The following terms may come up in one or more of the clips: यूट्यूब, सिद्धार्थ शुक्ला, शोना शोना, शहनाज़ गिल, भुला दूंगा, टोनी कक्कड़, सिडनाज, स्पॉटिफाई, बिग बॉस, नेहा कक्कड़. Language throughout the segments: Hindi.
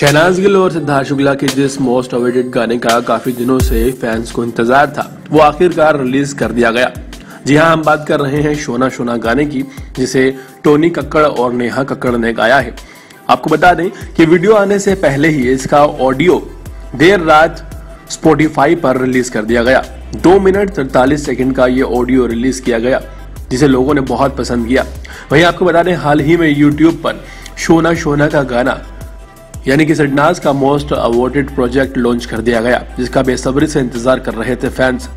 शहनाज़ गिल और सिद्धार्थ शुक्ला के जिस मोस्ट अवेटेड गाने का काफी दिनों से फैंस को इंतजार था, वो आखिरकार रिलीज कर दिया गया। जी हाँ, हम बात कर रहे हैं शोना शोना गाने की, जिसे टोनी कक्कड़ और नेहा कक्कड़ ने गाया है। आपको बता दें कि वीडियो आने से पहले ही इसका ऑडियो देर रात स्पॉटिफाई पर रिलीज कर दिया गया। 2 मिनट 43 सेकंड का ये ऑडियो रिलीज किया गया, जिसे लोगों ने बहुत पसंद किया। वहीं आपको बता दें, हाल ही में यूट्यूब पर शोना शोना का गाना यानी कि सिडनाज का मोस्ट अवॉर्डेड प्रोजेक्ट लॉन्च कर दिया गया, जिसका बेसब्री से इंतजार कर रहे थे फैंस।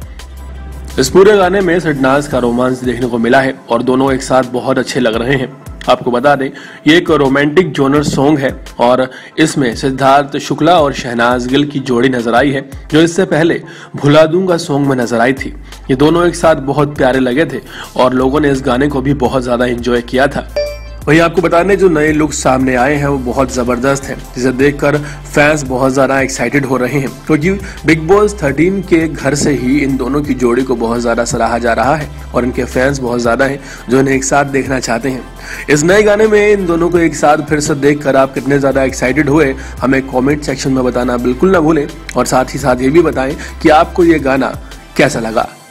इस पूरे गाने में सिडनाज का रोमांस देखने को मिला है और दोनों एक साथ बहुत अच्छे लग रहे हैं। आपको बता दें, ये एक रोमांटिक जोनर सॉन्ग है और इसमें सिद्धार्थ शुक्ला और शहनाज गिल की जोड़ी नजर आई है, जो इससे पहले भुला दूंगा सॉन्ग में नजर आई थी। ये दोनों एक साथ बहुत प्यारे लगे थे और लोगों ने इस गाने को भी बहुत ज्यादा एंजॉय किया था। वहीं आपको बताने जो नए लुक सामने आए हैं वो बहुत ज़बरदस्त हैं, जिसे देखकर फैंस बहुत ज़्यादा एक्साइटेड हो रहे हैं, क्योंकि बिग बॉस 13 के घर से ही इन दोनों की जोड़ी को बहुत ज़्यादा सराहा जा रहा है और इनके फैंस बहुत ज़्यादा हैं जो इन्हें एक साथ देखना चाहते हैं। इस नए गाने में इन दोनों को एक साथ फिर से देख कर आप कितने ज़्यादा एक्साइटेड हुए, हमें कॉमेंट सेक्शन में बताना बिल्कुल ना भूलें और साथ ही ये भी बताएं कि आपको ये गाना कैसा लगा।